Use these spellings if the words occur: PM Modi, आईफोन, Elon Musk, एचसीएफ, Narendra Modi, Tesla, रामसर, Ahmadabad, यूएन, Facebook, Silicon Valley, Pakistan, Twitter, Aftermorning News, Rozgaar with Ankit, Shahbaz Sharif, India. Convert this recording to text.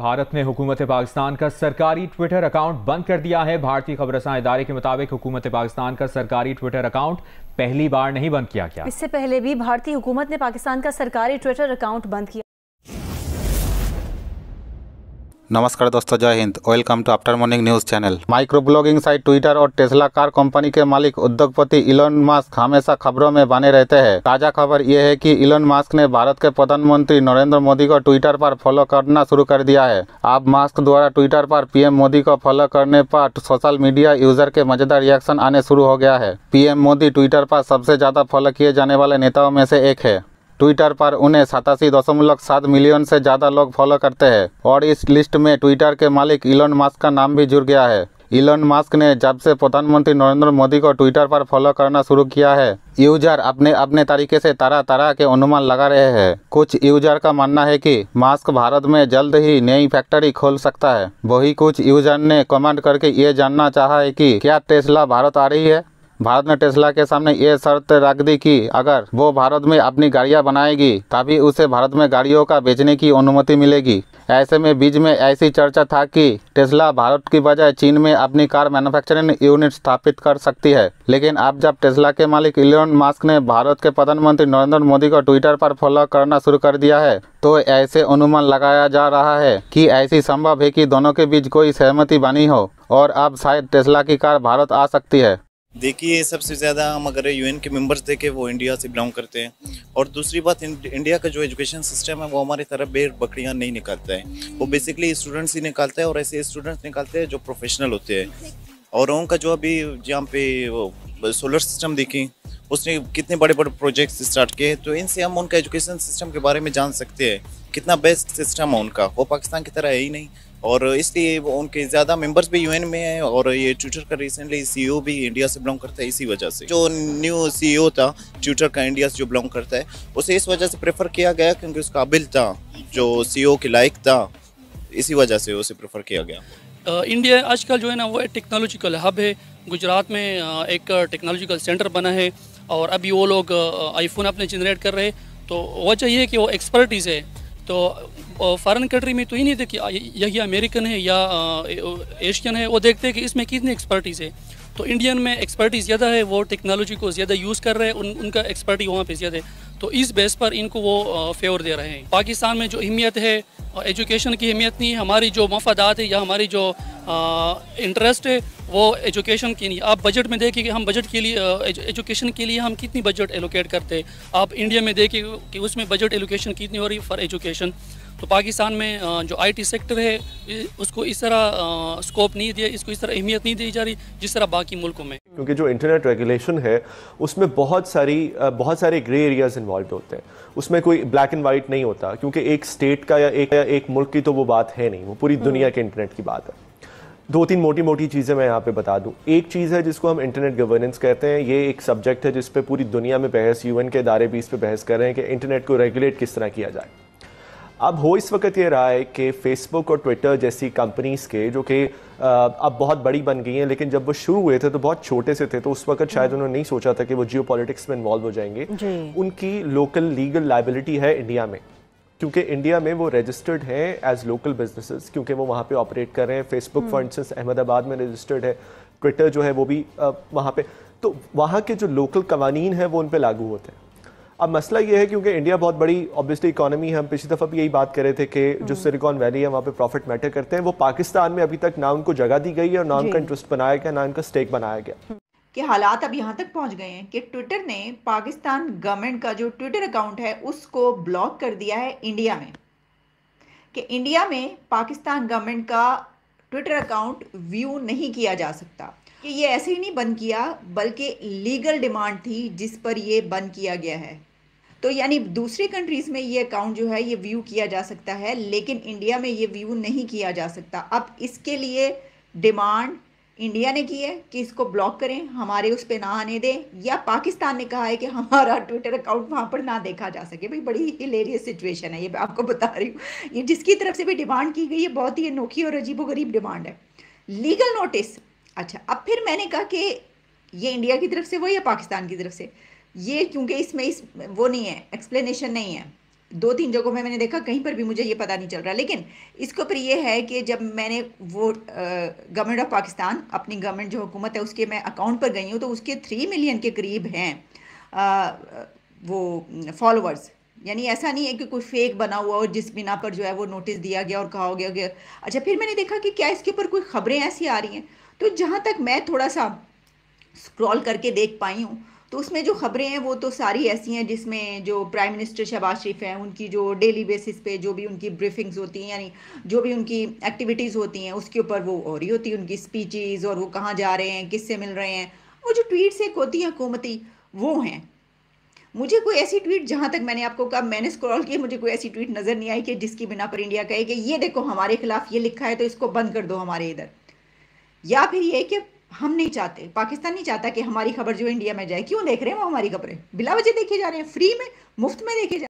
भारत ने हुकूमत पाकिस्तान का सरकारी ट्विटर अकाउंट बंद कर दिया है। भारतीय खबरसां इदारे के मुताबिक हुकूमत पाकिस्तान का सरकारी ट्विटर अकाउंट पहली बार नहीं बंद किया गया। इससे पहले भी भारतीय हुकूमत ने पाकिस्तान का सरकारी ट्विटर अकाउंट बंद किया। नमस्कार दोस्तों, जय Hind. Welcome to after morning news channel. Micro blogging site Twitter और टेस्ला कार कंपनी के मालिक उद्योगपति इलोन मास्क हमेशा खबरों में बने रहते हैं। ताज़ा खबर यह है कि इलोन मास्क ने भारत के प्रधानमंत्री नरेंद्र मोदी को ट्विटर पर फॉलो करना शुरू कर दिया है। अब मास्क द्वारा ट्विटर पर पीएम मोदी को फॉलो करने पर सोशल मीडिया यूजर के मजेदार रिएक्शन आने शुरू हो गया है। पीएम मोदी ट्विटर पर सबसे ज़्यादा फॉलो किए जाने वाले नेताओं में से एक है। ट्विटर पर उन्हें 87.7 मिलियन से ज़्यादा लोग फॉलो करते हैं और इस लिस्ट में ट्विटर के मालिक इलोन मास्क का नाम भी जुड़ गया है। इलोन मास्क ने जब से प्रधानमंत्री नरेंद्र मोदी को ट्विटर पर फॉलो करना शुरू किया है, यूजर अपने अपने तरीके से तरह तरह के अनुमान लगा रहे हैं। कुछ यूजर का मानना है कि मास्क भारत में जल्द ही नई फैक्ट्री खोल सकता है। वही कुछ यूजर ने कमेंट करके ये जानना चाहा है कि क्या टेस्ला भारत आ रही है। भारत ने टेस्ला के सामने ये शर्त रख दी कि अगर वो भारत में अपनी गाड़ियां बनाएगी तभी उसे भारत में गाड़ियों का बेचने की अनुमति मिलेगी। ऐसे में बीच में ऐसी चर्चा था कि टेस्ला भारत की बजाय चीन में अपनी कार मैन्युफैक्चरिंग यूनिट स्थापित कर सकती है। लेकिन अब जब टेस्ला के मालिक इलोन मास्क ने भारत के प्रधानमंत्री नरेंद्र मोदी को ट्विटर पर फॉलो करना शुरू कर दिया है, तो ऐसे अनुमान लगाया जा रहा है कि ऐसी संभव है कि दोनों के बीच कोई सहमति बनी हो और अब शायद टेस्ला की कार भारत आ सकती है। देखिए, सबसे ज़्यादा हम अगर यूएन के मेंबर्स देखें वो इंडिया से बिलोंग करते हैं, और दूसरी बात इंडिया का जो एजुकेशन सिस्टम है वो हमारी तरह भेड़ बकरियां नहीं निकालता है। वो बेसिकली स्टूडेंट्स ही निकालता है और ऐसे स्टूडेंट्स निकालते हैं जो प्रोफेशनल होते हैं। और उनका जो अभी जहाँ पे सोलर सिस्टम देखें उसने कितने बड़े बड़े प्रोजेक्ट्स स्टार्ट किए, तो इनसे हम उनका एजुकेशन सिस्टम के बारे में जान सकते हैं कितना बेस्ट सिस्टम है उनका। वो पाकिस्तान की तरह है ही नहीं, और इसलिए वो उनके ज़्यादा मेंबर्स भी यूएन में हैं। और ये ट्विटर का रिसेंटली सीईओ भी इंडिया से बिलोंग करता है। इसी वजह से जो न्यू सीईओ था ट्विटर का इंडिया से जो बिलोंग करता है उसे इस वजह से प्रेफर किया गया क्योंकि उसका काबिल था, जो सीईओ के लायक था, इसी वजह से उसे प्रेफर किया गया। इंडिया आजकल जो है ना वो टेक्नोलॉजिकल हब है। गुजरात में एक टेक्नोलॉजिकल सेंटर बना है और अभी वो लोग आईफोन अपने जनरेट कर रहे हैं, तो वजह यह है कि वो एक्सपर्टीज़ है। तो फॉरेन कंट्री में तो ही नहीं देखिए, यही अमेरिकन है या एशियन है, वो देखते हैं कि इसमें कितनी एक्सपर्टीज़ है। तो इंडियन में एक्सपर्टीज़ ज़्यादा है, वो टेक्नोलॉजी को ज़्यादा यूज़ कर रहे हैं, उनका एक्सपर्टीज वहाँ पे ज़्यादा है, तो इस बेस पर इनको वो फेवर दे रहे हैं। पाकिस्तान में जो अहमियत है एजुकेशन की अहमियत नहीं, हमारी जो मफादात है या हमारी जो इंटरेस्ट है वो एजुकेशन की नहीं। आप बजट में देखिए कि हम बजट के लिए एजुकेशन के लिए हम कितनी बजट एलोकेट करते हैं। आप इंडिया में देखिए कि उसमें बजट एलोकेशन कितनी हो रही है फॉर एजुकेशन। तो पाकिस्तान में जो आईटी सेक्टर है उसको इस तरह स्कोप नहीं दिया, इसको इस तरह अहमियत नहीं दी जा रही जिस तरह बाकी मुल्कों में, क्योंकि जो इंटरनेट रेगुलेशन है उसमें बहुत सारे ग्रे एरियाज इन्वॉल्व होते हैं। उसमें कोई ब्लैक एंड वाइट नहीं होता, क्योंकि एक स्टेट का या एक मुल्क की तो वो बात है नहीं, वो पूरी दुनिया के इंटरनेट की बात है। दो तीन मोटी मोटी चीज़ें मैं यहाँ पे बता दूँ। एक चीज़ है जिसको हम इंटरनेट गवर्नेंस कहते हैं। ये एक सब्जेक्ट है जिस पे पूरी दुनिया में बहस, यूएन के इदारे भी इस पे बहस कर रहे हैं कि इंटरनेट को रेगुलेट किस तरह किया जाए। अब हो इस वक्त ये रहा है कि फेसबुक और ट्विटर जैसी कंपनीज़ के, जो कि अब बहुत बड़ी बन गई हैं, लेकिन जब वो शुरू हुए थे तो बहुत छोटे से थे, तो उस वक्त शायद उन्होंने नहीं सोचा था कि वो जियोपॉलिटिक्स में इन्वॉल्व हो जाएंगे। उनकी लोकल लीगल लाइबिलिटी है इंडिया में, क्योंकि इंडिया में वो रजिस्टर्ड हैं एज लोकल बिजनेसेस, क्योंकि वो वहाँ पे ऑपरेट कर रहे हैं। फेसबुक फॉर इंस्टेंस अहमदाबाद में रजिस्टर्ड है, ट्विटर जो है वो भी वहाँ पे, तो वहाँ के जो लोकल कवानीन हैं वो उन पे लागू होते हैं। अब मसला ये है क्योंकि इंडिया बहुत बड़ी ऑब्वियसली इकॉनमी है। हम पिछली दफ़ा भी यही बात कर रहे थे कि जो सिलिकॉन वैली है वहाँ पे प्रॉफिट मैटर करते हैं। वो पाकिस्तान में अभी तक ना उनको जगह दी गई है और ना उनका इंटरेस्ट बनाया गया, ना उनका स्टेक बनाया गया। कि हालात अब यहाँ तक पहुँच गए हैं कि ट्विटर ने पाकिस्तान गवर्नमेंट का जो ट्विटर अकाउंट है उसको ब्लॉक कर दिया है इंडिया में। कि इंडिया में पाकिस्तान गवर्नमेंट का ट्विटर अकाउंट व्यू नहीं किया जा सकता। कि ये ऐसे ही नहीं बंद किया, बल्कि लीगल डिमांड थी जिस पर ये बंद किया गया है। तो यानी दूसरी कंट्रीज़ में ये अकाउंट जो है ये व्यू किया जा सकता है, लेकिन इंडिया में ये व्यू नहीं किया जा सकता। अब इसके लिए डिमांड इंडिया ने की है कि इसको ब्लॉक करें, हमारे उस पर ना आने दें, या पाकिस्तान ने कहा है कि हमारा ट्विटर अकाउंट वहाँ पर ना देखा जा सके। भाई बड़ी हिलेरियस सिचुएशन है ये, मैं आपको बता रही हूँ। ये जिसकी तरफ से भी डिमांड की गई है बहुत ही अनोखी और अजीबोगरीब डिमांड है। Legal notice. अच्छा, अब फिर मैंने कहा कि ये इंडिया की तरफ से वो या पाकिस्तान की तरफ से, ये क्योंकि इसमें वो नहीं है, एक्सप्लेनेशन नहीं है। दो तीन जगहों में मैंने देखा, कहीं पर भी मुझे ये पता नहीं चल रहा। लेकिन इसके ऊपर ये है कि जब मैंने वो गवर्नमेंट ऑफ पाकिस्तान, अपनी गवर्नमेंट जो हुकूमत है उसके मैं अकाउंट पर गई हूँ तो उसके 3 मिलियन के करीब हैं वो फॉलोअर्स। यानी ऐसा नहीं है कि कुछ फेक बना हुआ और जिस बिना पर जो है वो नोटिस दिया गया और कहा हो गया। अच्छा, फिर मैंने देखा कि क्या इसके ऊपर कोई ख़बरें ऐसी आ रही हैं, तो जहाँ तक मैं थोड़ा सा स्क्रॉल करके देख पाई हूँ तो उसमें जो ख़बरें हैं वो तो सारी ऐसी हैं जिसमें जो प्राइम मिनिस्टर शहबाज शरीफ हैं उनकी जो डेली बेसिस पे जो भी उनकी ब्रीफिंग्स होती हैं, यानी जो भी उनकी एक्टिविटीज़ होती हैं उसके ऊपर वो हो रही होती है, उनकी स्पीचेज़ और वो कहाँ जा रहे हैं, किससे मिल रहे हैं। वो जो ट्वीट्स एक होती हैं हुकूमती वो हैं। मुझे कोई ऐसी ट्वीट, जहाँ तक मैंने आपको कहा मैंने स्क्रॉल किया, मुझे कोई ऐसी ट्वीट नज़र नहीं आई कि जिसकी बिना पर इंडिया कहे कि ये देखो हमारे खिलाफ ये लिखा है तो इसको बंद कर दो हमारे इधर, या फिर ये कि हम नहीं चाहते, पाकिस्तान नहीं चाहता कि हमारी खबर जो इंडिया में जाए। क्यों देख रहे हैं वो हमारी खबरें? बिला वजह देखे जा रहे हैं, फ्री में, मुफ्त में देखे जा रहे हैं।